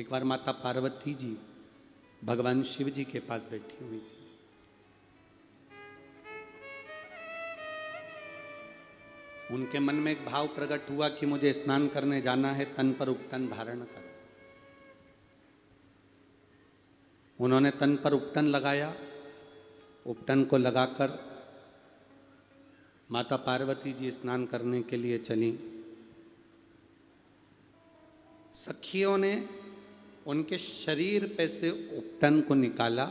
एक बार माता पार्वती जी भगवान शिव जी के पास बैठी हुई थी। उनके मन में एक भाव प्रकट हुआ कि मुझे स्नान करने जाना है, तन पर उपटन धारण करो। उन्होंने तन पर उपटन लगाया। उपटन को लगाकर माता पार्वती जी स्नान करने के लिए चली। सखियों ने उनके शरीर पे से उपटन को निकाला,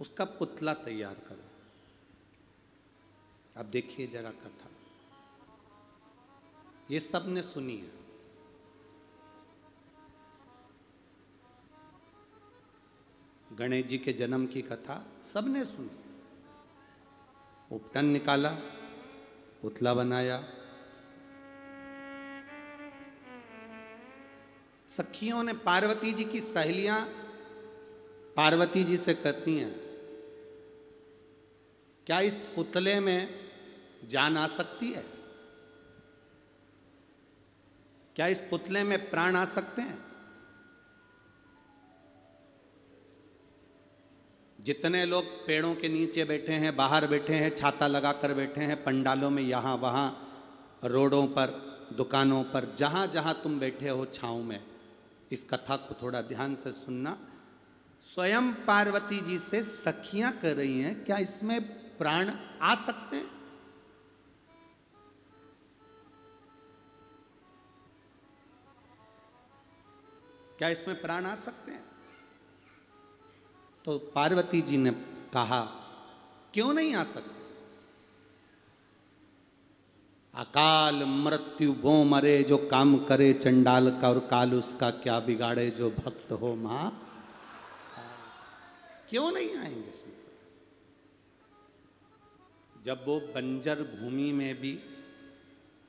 उसका पुतला तैयार करा। अब देखिए जरा कथा, ये सब ने सुनी है। गणेश जी के जन्म की कथा सबने सुनी। उपटन निकाला, पुतला बनाया। सखियों ने पार्वती जी की सहेलियां पार्वती जी से कहती हैं, क्या इस पुतले में जान आ सकती है? क्या इस पुतले में प्राण आ सकते हैं? जितने लोग पेड़ों के नीचे बैठे हैं, बाहर बैठे हैं, छाता लगा कर बैठे हैं, पंडालों में, यहाँ वहाँ, रोडों पर, दुकानों पर, जहाँ जहाँ तुम बैठे हो छाँव में, इस कथा को थोड़ा ध्यान से सुनना। स्वयं पार्वती जी से सखियाँ कर रही हैं, क्या इसमें प्राण आ सकते हैं? क्या इसमें प्राण आ सकते हैं? तो पार्वती जी ने कहा, क्यों नहीं आ सकते? अकाल मृत्यु वो मरे जो काम करे चंडाल का, और काल उसका क्या बिगाड़े जो भक्त हो मां। क्यों नहीं आएंगे इसमें? जब वो बंजर भूमि में भी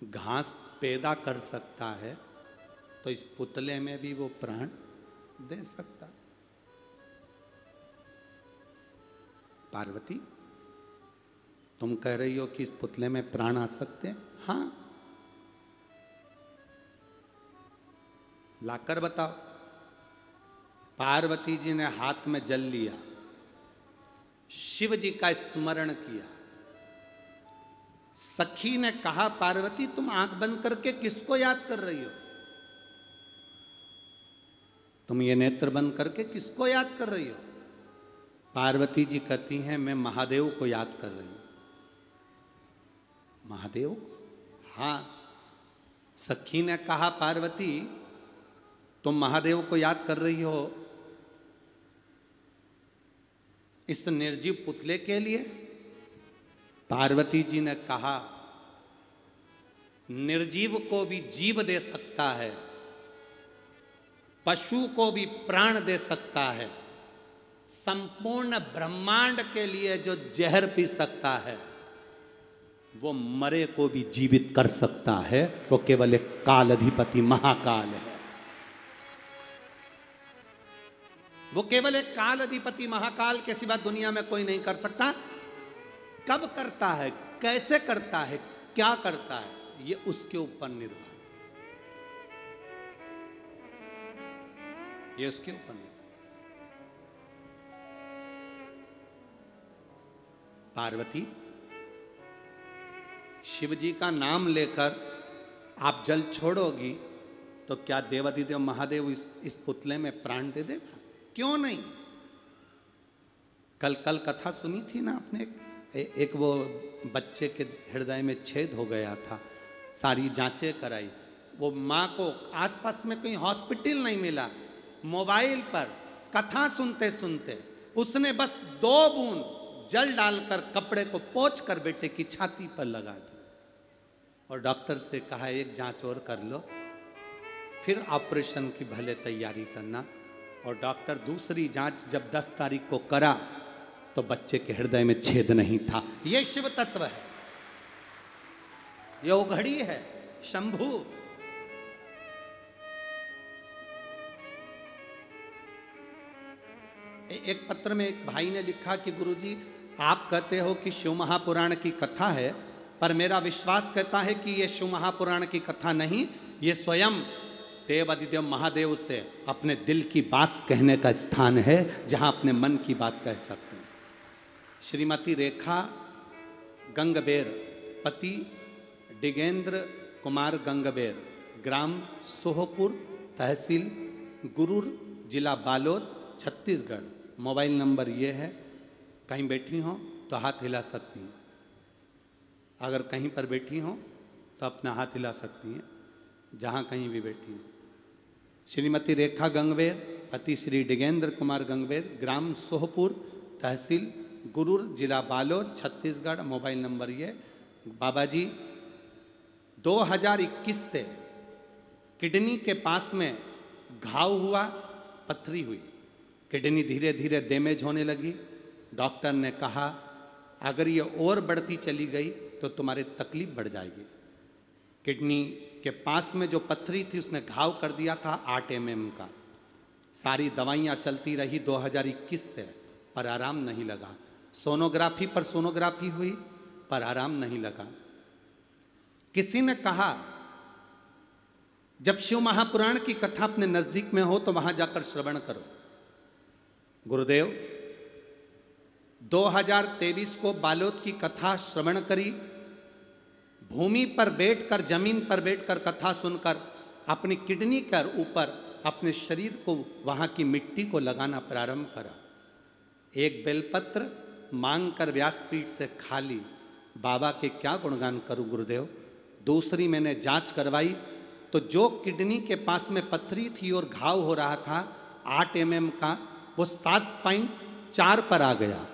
घास पैदा कर सकता है, तो इस पुतले में भी वो प्राण दे सकता है। पार्वती, तुम कह रही हो कि इस पुतले में प्राण आ सकते हैं? हाँ, लाकर बताओ। पार्वती जी ने हाथ में जल लिया, शिव जी का स्मरण किया। सखी ने कहा, पार्वती तुम आंख बंद करके किसको याद कर रही हो? तुम ये नेत्र बंद करके किसको याद कर रही हो? पार्वती जी कहती हैं, मैं महादेव को याद कर रही हूं। महादेव को? हाँ। सखी ने कहा, पार्वती तुम महादेव को याद कर रही हो इस निर्जीव पुतले के लिए? पार्वती जी ने कहा, निर्जीव को भी जीव दे सकता है, पशु को भी प्राण दे सकता है, संपूर्ण ब्रह्मांड के लिए जो जहर पी सकता है वो मरे को भी जीवित कर सकता है। वो केवल एक काल अधिपति महाकाल है। वो केवल एक काल अधिपति महाकाल के सिवा दुनिया में कोई नहीं कर सकता। कब करता है, कैसे करता है, क्या करता है, ये उसके ऊपर निर्भर, ये उसके ऊपर निर्भर। पार्वती, शिव जी का नाम लेकर आप जल छोड़ोगी तो क्या देवाधिदेव महादेव इस पुतले में प्राण दे देगा? क्यों नहीं? कल कथा सुनी थी ना आपने, एक वो बच्चे के हृदय में छेद हो गया था, सारी जांचें कराई, वो माँ को आसपास में कहीं हॉस्पिटल नहीं मिला। मोबाइल पर कथा सुनते सुनते उसने बस 2 बूंद जल डालकर कपड़े को पोंछकर बेटे की छाती पर लगा दी और डॉक्टर से कहा, एक जांच और कर लो, फिर ऑपरेशन की भले तैयारी करना। और डॉक्टर दूसरी जांच जब 10 तारीख को करा तो बच्चे के हृदय में छेद नहीं था। यह शिव तत्व है, यह उघड़ी है, शंभू। एक पत्र में एक भाई ने लिखा कि गुरुजी, आप कहते हो कि शिव महापुराण की कथा है, पर मेरा विश्वास कहता है कि यह शिव महापुराण की कथा नहीं, ये स्वयं देवादिदेव महादेव से अपने दिल की बात कहने का स्थान है जहां अपने मन की बात कह सकते हैं। श्रीमती रेखा गंगबेर, पति डिगेंद्र कुमार गंगबेर, ग्राम सोहपुर, तहसील गुरुर, जिला बालोद, छत्तीसगढ़। मोबाइल नंबर ये है, कहीं बैठी हो तो हाथ हिला सकती हैं, अगर कहीं पर बैठी हो तो अपना हाथ हिला सकती हैं, जहाँ कहीं भी बैठी हो। श्रीमती रेखा गंगबेर, पति श्री डिगेंद्र कुमार गंगबेर, ग्राम सोहपुर, तहसील गुरुर, जिला बालोद, छत्तीसगढ़। मोबाइल नंबर ये। बाबा जी 2021 से किडनी के पास में घाव हुआ, पत्थरी हुई, किडनी धीरे धीरे डैमेज होने लगी। डॉक्टर ने कहा अगर ये और बढ़ती चली गई तो तुम्हारी तकलीफ बढ़ जाएगी। किडनी के पास में जो पत्थरी थी उसने घाव कर दिया था 8 mm का। सारी दवाइयाँ चलती रही 2021 से, पर आराम नहीं लगा। सोनोग्राफी पर सोनोग्राफी हुई, पर आराम नहीं लगा। किसी ने कहा जब शिव महापुराण की कथा अपने नजदीक में हो तो वहां जाकर श्रवण करो। गुरुदेव 2023 को बालोद की कथा श्रवण करी। भूमि पर बैठकर, जमीन पर बैठकर कथा सुनकर अपनी किडनी के ऊपर अपने शरीर को, वहां की मिट्टी को लगाना प्रारंभ करा। एक बेलपत्र मांगकर व्यासपीठ से खाली। बाबा के क्या गुणगान करूं गुरुदेव। दूसरी मैंने जांच करवाई तो जो किडनी के पास में पत्थरी थी और घाव हो रहा था 8 mm का, वो 7.4 पर आ गया।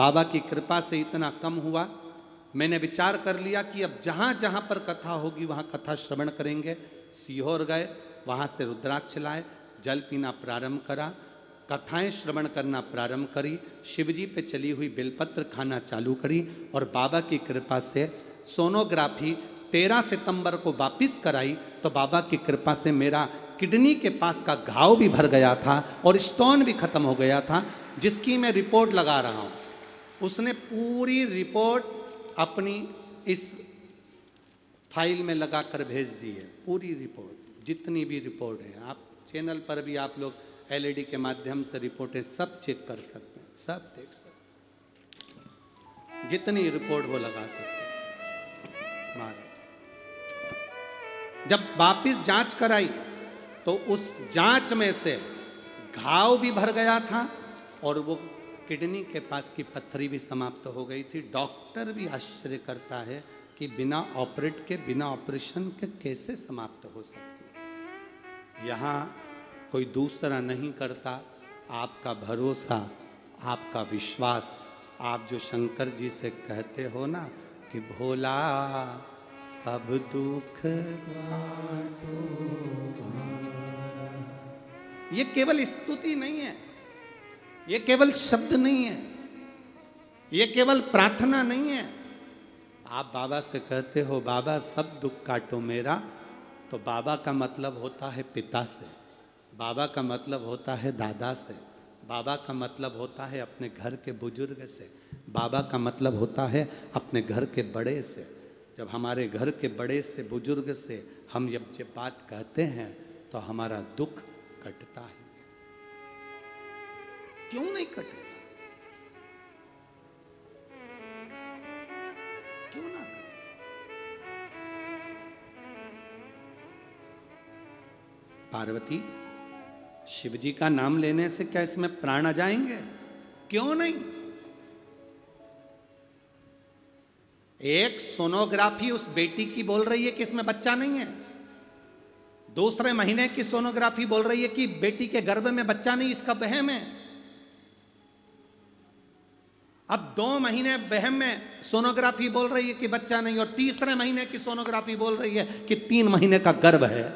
बाबा की कृपा से इतना कम हुआ। मैंने विचार कर लिया कि अब जहाँ जहाँ पर कथा होगी वहाँ कथा श्रवण करेंगे। सीहोर गए, वहाँ से रुद्राक्ष लाए, जल पीना प्रारंभ करा, कथाएं श्रवण करना प्रारंभ करी, शिवजी पे चली हुई बेलपत्र खाना चालू करी। और बाबा की कृपा से सोनोग्राफी 13 सितंबर को वापस कराई तो बाबा की कृपा से मेरा किडनी के पास का घाव भी भर गया था और स्टोन भी खत्म हो गया था, जिसकी मैं रिपोर्ट लगा रहा हूँ। उसने पूरी रिपोर्ट अपनी इस फाइल में लगा कर भेज दी है। पूरी रिपोर्ट, जितनी भी रिपोर्ट है, आप चैनल पर भी आप लोग LED के माध्यम से रिपोर्टें सब चेक कर सकते हैं, सब देख सकते हैं, जितनी रिपोर्ट वो लगा सकते हैं। जब वापिस जांच कराई तो उस जांच में से घाव भी भर गया था और वो किडनी के पास की पत्थरी भी समाप्त हो गई थी। डॉक्टर भी आश्चर्य करता है कि बिना ऑपरेट के, बिना ऑपरेशन के कैसे समाप्त हो सकती। यहाँ कोई दूसरा नहीं करता। आपका भरोसा, आपका विश्वास, आप जो शंकर जी से कहते हो ना कि भोला सब दुख काटो, ये केवल स्तुति नहीं है, ये केवल शब्द नहीं है, ये केवल प्रार्थना नहीं है। आप बाबा से कहते हो बाबा सब दुख काटो मेरा, तो बाबा का मतलब होता है पिता से, बाबा का मतलब होता है दादा से, बाबा का मतलब होता है अपने घर के बुजुर्ग से, बाबा का मतलब होता है अपने घर के बड़े से। जब हमारे घर के बड़े से, बुजुर्ग से हम जब ये बात कहते हैं तो हमारा दुख कटता है। क्यों नहीं कटेगा? क्यों ना कटे? पार्वती, शिवजी का नाम लेने से क्या इसमें प्राण आ जाएंगे? क्यों नहीं? एक सोनोग्राफी उस बेटी की बोल रही है कि इसमें बच्चा नहीं है, दूसरे महीने की सोनोग्राफी बोल रही है कि बेटी के गर्भ में बच्चा नहीं, इसका वहम है। अब 2 महीने वहम में सोनोग्राफी बोल रही है कि बच्चा नहीं, और तीसरे महीने की सोनोग्राफी बोल रही है कि 3 महीने का गर्भ है।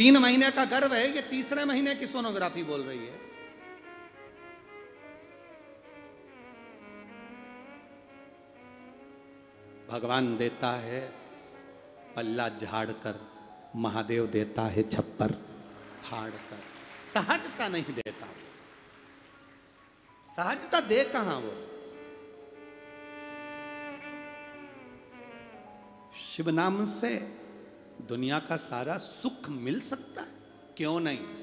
3 महीने का गर्भ है, ये तीसरे महीने की सोनोग्राफी बोल रही है। भगवान देता है पल्ला झाड़कर, महादेव देता है छप्पर फाड़कर। सहजता नहीं देता, सहजता दे कहां वो। शिव नाम से दुनिया का सारा सुख मिल सकता है, क्यों नहीं।